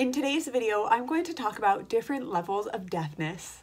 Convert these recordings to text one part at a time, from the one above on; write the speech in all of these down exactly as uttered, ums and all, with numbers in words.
In today's video, I'm going to talk about different levels of deafness.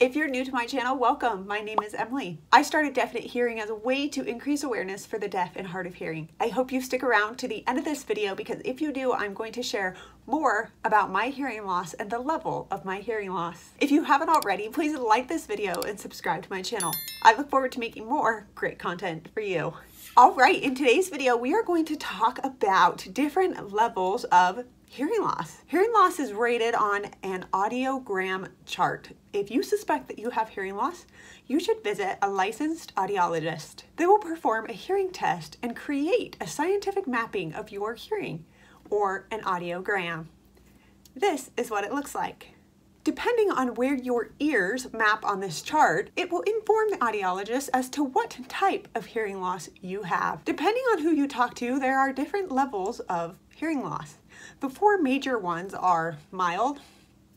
If you're new to my channel, welcome. My name is Emily. I started Definite Hearing as a way to increase awareness for the deaf and hard of hearing. I hope you stick around to the end of this video because if you do, I'm going to share more about my hearing loss and the level of my hearing loss. If you haven't already, please like this video and subscribe to my channel. I look forward to making more great content for you. All right, in today's video, we are going to talk about different levels of hearing loss. Hearing loss is rated on an audiogram chart. If you suspect that you have hearing loss, you should visit a licensed audiologist. They will perform a hearing test and create a scientific mapping of your hearing, or an audiogram. This is what it looks like. Depending on where your ears map on this chart, it will inform the audiologist as to what type of hearing loss you have. Depending on who you talk to, there are different levels of hearing loss. The four major ones are mild,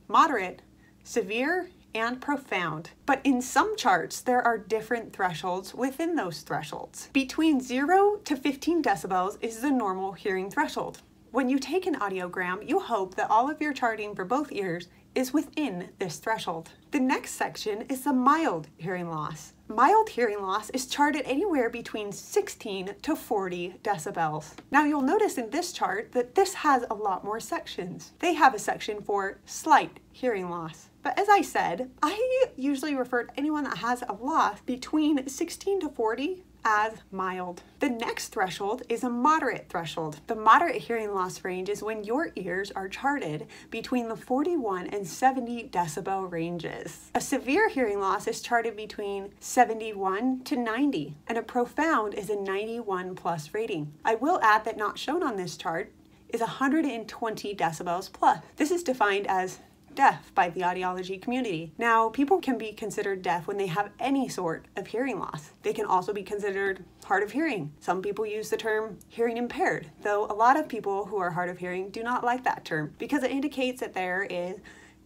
moderate, severe, and profound. But in some charts, there are different thresholds within those thresholds. Between zero to fifteen decibels is the normal hearing threshold. When you take an audiogram, you hope that all of your charting for both ears is within this threshold. The next section is the mild hearing loss. Mild hearing loss is charted anywhere between sixteen to forty decibels. Now you'll notice in this chart that this has a lot more sections. They have a section for slight hearing loss. But as I said, I usually refer to anyone that has a loss between sixteen to forty as mild. The next threshold is a moderate threshold. The moderate hearing loss range is when your ears are charted between the forty-one and seventy decibel ranges. A severe hearing loss is charted between seventy-one to ninety, and a profound is a ninety-one plus rating. I will add that not shown on this chart is one hundred twenty decibels plus. This is defined as deaf by the audiology community. Now, people can be considered deaf when they have any sort of hearing loss. They can also be considered hard of hearing. Some people use the term hearing impaired, though a lot of people who are hard of hearing do not like that term because it indicates that there is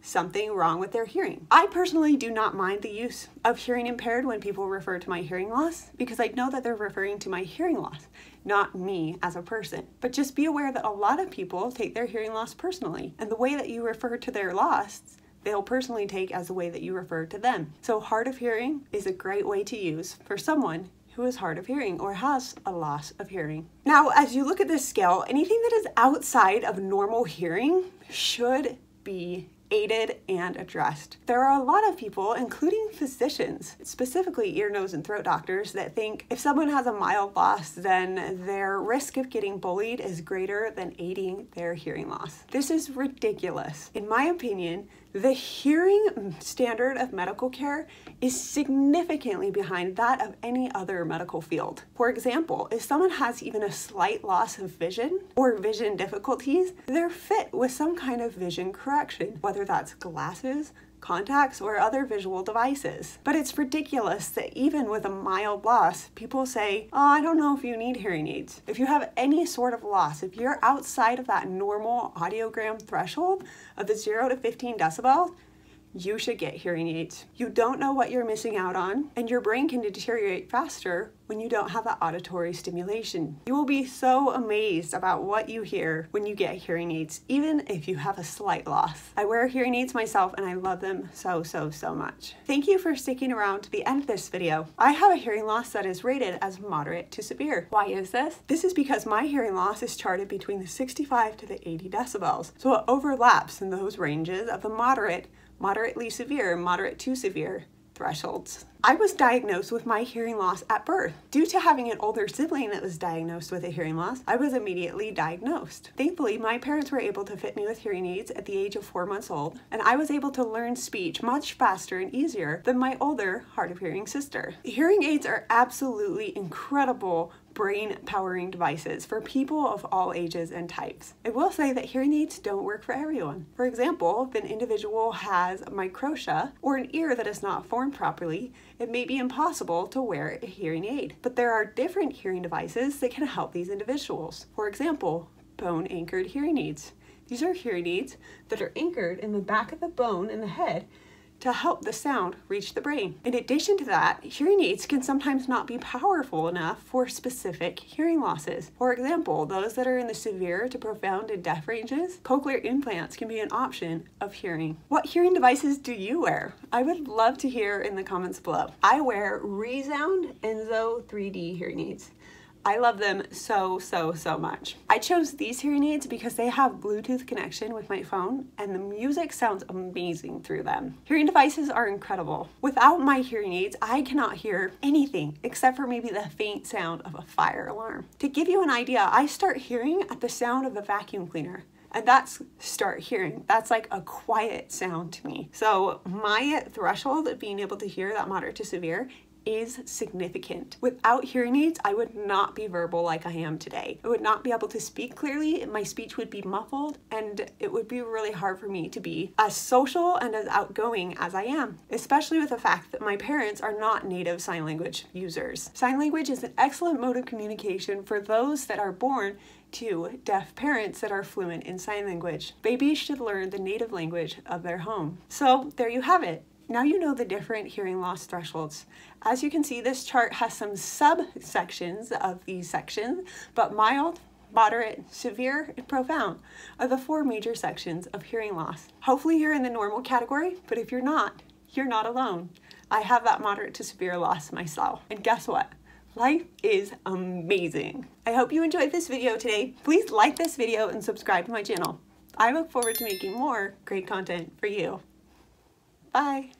something wrong with their hearing. I personally do not mind the use of hearing impaired when people refer to my hearing loss because I know that they're referring to my hearing loss, not me as a person. But just be aware that a lot of people take their hearing loss personally, and the way that you refer to their loss, they'll personally take as the way that you refer to them. So hard of hearing is a great way to use for someone who is hard of hearing or has a loss of hearing. Now, as you look at this scale, anything that is outside of normal hearing should be aided and addressed. There are a lot of people, including physicians, specifically ear, nose, and throat doctors, that think if someone has a mild loss, then their risk of getting bullied is greater than aiding their hearing loss. This is ridiculous. In my opinion, the hearing standard of medical care is significantly behind that of any other medical field. For example, if someone has even a slight loss of vision or vision difficulties, they're fit with some kind of vision correction, whether that's glasses, contacts, or other visual devices. But it's ridiculous that even with a mild loss, people say, oh, I don't know if you need hearing aids. If you have any sort of loss, if you're outside of that normal audiogram threshold of the zero to fifteen decibels, you should get hearing aids. You don't know what you're missing out on, and your brain can deteriorate faster when you don't have that auditory stimulation. You will be so amazed about what you hear when you get hearing aids, even if you have a slight loss. I wear hearing aids myself and I love them so, so, so much. Thank you for sticking around to the end of this video. I have a hearing loss that is rated as moderate to severe. Why is this? This is because my hearing loss is charted between the sixty-five to the eighty decibels, so it overlaps in those ranges of the moderate, moderately severe, and moderate to severe thresholds. I was diagnosed with my hearing loss at birth. Due to having an older sibling that was diagnosed with a hearing loss, I was immediately diagnosed. Thankfully, my parents were able to fit me with hearing aids at the age of four months old, and I was able to learn speech much faster and easier than my older, hard of hearing sister. Hearing aids are absolutely incredible brain-powering devices for people of all ages and types. I will say that hearing aids don't work for everyone. For example, if an individual has microtia or an ear that is not formed properly, it may be impossible to wear a hearing aid. But there are different hearing devices that can help these individuals. For example, bone-anchored hearing aids. These are hearing aids that are anchored in the back of the bone in the head to help the sound reach the brain. In addition to that, hearing aids can sometimes not be powerful enough for specific hearing losses. For example, those that are in the severe to profound and deaf ranges, cochlear implants can be an option of hearing. What hearing devices do you wear? I would love to hear in the comments below. I wear Resound Enzo three D hearing aids. I love them so, so, so much. I chose these hearing aids because they have Bluetooth connection with my phone and the music sounds amazing through them. Hearing devices are incredible. Without my hearing aids, I cannot hear anything except for maybe the faint sound of a fire alarm. To give you an idea, I start hearing at the sound of a vacuum cleaner. And that's start hearing. That's like a quiet sound to me. So my threshold of being able to hear that moderate to severe is significant. Without hearing aids, I would not be verbal like I am today. I would not be able to speak clearly. My speech would be muffled and it would be really hard for me to be as social and as outgoing as I am, especially with the fact that my parents are not native sign language users. Sign language is an excellent mode of communication for those that are born to deaf parents that are fluent in sign language. Babies should learn the native language of their home. So there you have it. Now you know the different hearing loss thresholds. As you can see, this chart has some subsections of these sections, but mild, moderate, severe, and profound are the four major sections of hearing loss. Hopefully you're in the normal category, but if you're not, you're not alone. I have that moderate to severe loss myself. And guess what? Life is amazing. I hope you enjoyed this video today. Please like this video and subscribe to my channel. I look forward to making more great content for you. Bye.